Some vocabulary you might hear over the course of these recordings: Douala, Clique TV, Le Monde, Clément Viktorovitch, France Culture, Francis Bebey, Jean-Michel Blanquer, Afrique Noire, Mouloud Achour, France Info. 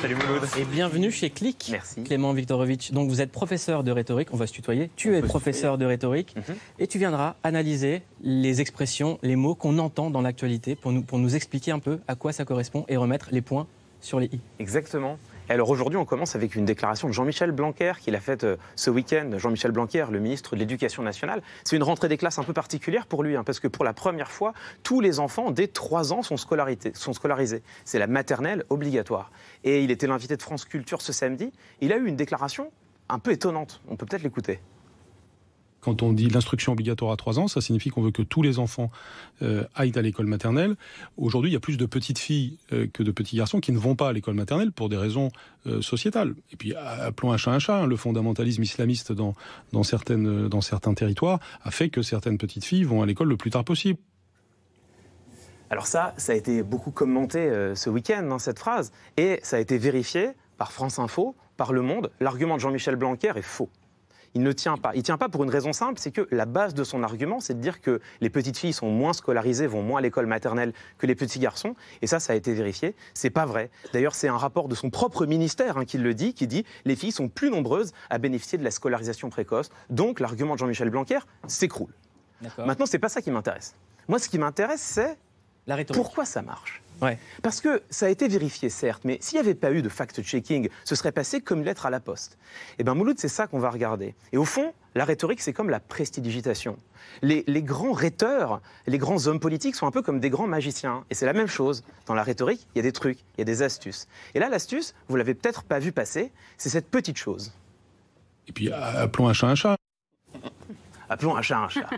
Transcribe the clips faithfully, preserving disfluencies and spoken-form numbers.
Salut Mouloud. Et bienvenue chez Clic. Merci. Clément Viktorovitch. Donc vous êtes professeur de rhétorique, on va se tutoyer. Tu es professeur de rhétorique mm-hmm. et tu viendras analyser les expressions, les mots qu'on entend dans l'actualité pour nous, pour nous expliquer un peu à quoi ça correspond et remettre les points sur les i. Exactement. Alors aujourd'hui, on commence avec une déclaration de Jean-Michel Blanquer qu'il a faite ce week-end. Jean-Michel Blanquer, le ministre de l'Éducation nationale. C'est une rentrée des classes un peu particulière pour lui, hein, parce que pour la première fois, tous les enfants dès trois ans sont, sont scolarisés. C'est la maternelle obligatoire. Et il était l'invité de France Culture ce samedi. Il a eu une déclaration un peu étonnante. On peut peut-être l'écouter. Quand on dit l'instruction obligatoire à trois ans, ça signifie qu'on veut que tous les enfants euh, aillent à l'école maternelle. Aujourd'hui, il y a plus de petites filles euh, que de petits garçons qui ne vont pas à l'école maternelle pour des raisons euh, sociétales. Et puis, appelons un chat un chat, hein, le fondamentalisme islamiste dans, dans, certaines, dans certains territoires a fait que certaines petites filles vont à l'école le plus tard possible. Alors ça, ça a été beaucoup commenté euh, ce week-end, hein, cette phrase. Et ça a été vérifié par France Info, par Le Monde. L'argument de Jean-Michel Blanquer est faux. Il ne tient pas. Il ne tient pas pour une raison simple, c'est que la base de son argument, c'est de dire que les petites filles sont moins scolarisées, vont moins à l'école maternelle que les petits garçons. Et ça, ça a été vérifié. C'est pas vrai. D'ailleurs, c'est un rapport de son propre ministère hein, qui le dit, qui dit les filles sont plus nombreuses à bénéficier de la scolarisation précoce. Donc, l'argument de Jean-Michel Blanquer s'écroule. Maintenant, c'est pas ça qui m'intéresse. Moi, ce qui m'intéresse, c'est pourquoi ça marche. Ouais. Parce que ça a été vérifié, certes, mais s'il n'y avait pas eu de fact-checking, ce serait passé comme une lettre à la poste. Eh bien, Mouloud, c'est ça qu'on va regarder. Et au fond, la rhétorique, c'est comme la prestidigitation. Les, les grands rhéteurs, les grands hommes politiques sont un peu comme des grands magiciens. Et c'est la même chose. Dans la rhétorique, il y a des trucs, il y a des astuces. Et là, l'astuce, vous ne l'avez peut-être pas vu passer, c'est cette petite chose. Et puis, appelons un chat un chat. Appelons un chat un chat.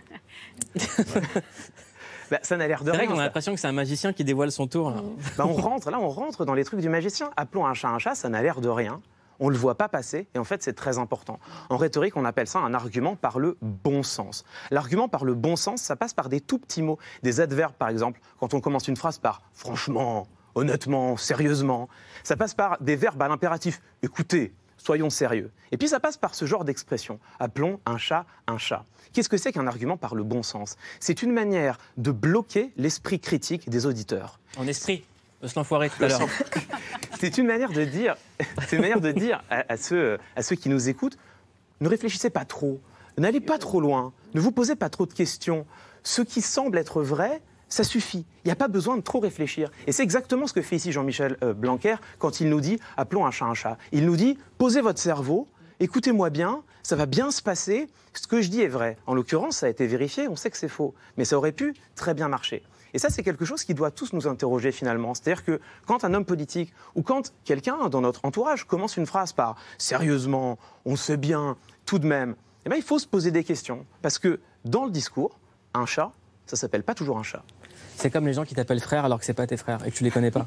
Bah, ça n'a l'air de rien. C'est vrai qu'on a l'impression que c'est un magicien qui dévoile son tour. Là. Bah, on rentre, là, on rentre dans les trucs du magicien. Appelons un chat un chat, ça n'a l'air de rien. On ne le voit pas passer, et en fait, c'est très important. En rhétorique, on appelle ça un argument par le bon sens. L'argument par le bon sens, ça passe par des tout petits mots, des adverbes, par exemple. Quand on commence une phrase par « franchement »,« honnêtement »,« sérieusement », ça passe par des verbes à l'impératif « écoutez ». Soyons sérieux. Et puis ça passe par ce genre d'expression. Appelons un chat un chat. Qu'est-ce que c'est qu'un argument par le bon sens? C'est une manière de bloquer l'esprit critique des auditeurs. En esprit, se l'enfoirer tout à l'heure. C'est une manière de dire, c'est une manière de dire à, à, ceux, à ceux qui nous écoutent, ne réfléchissez pas trop, n'allez pas trop loin, ne vous posez pas trop de questions. Ce qui semble être vrai, ça suffit. Il n'y a pas besoin de trop réfléchir. Et c'est exactement ce que fait ici Jean-Michel Blanquer quand il nous dit « appelons un chat un chat ». Il nous dit « posez votre cerveau, écoutez-moi bien, ça va bien se passer, ce que je dis est vrai ». En l'occurrence, ça a été vérifié, on sait que c'est faux. Mais ça aurait pu très bien marcher. Et ça, c'est quelque chose qui doit tous nous interroger finalement. C'est-à-dire que quand un homme politique ou quand quelqu'un dans notre entourage commence une phrase par « sérieusement, on sait bien, tout de même », eh bien, il faut se poser des questions. Parce que dans le discours, un chat, ça ne s'appelle pas toujours un chat. C'est comme les gens qui t'appellent frère alors que c'est pas tes frères et que tu les connais pas.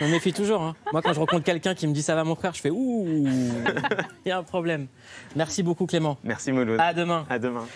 Je me méfie toujours. Hein. Moi, quand je rencontre quelqu'un qui me dit ça va mon frère, je fais ouh, il y a un problème. Merci beaucoup Clément. Merci Mouloud. À demain. À demain.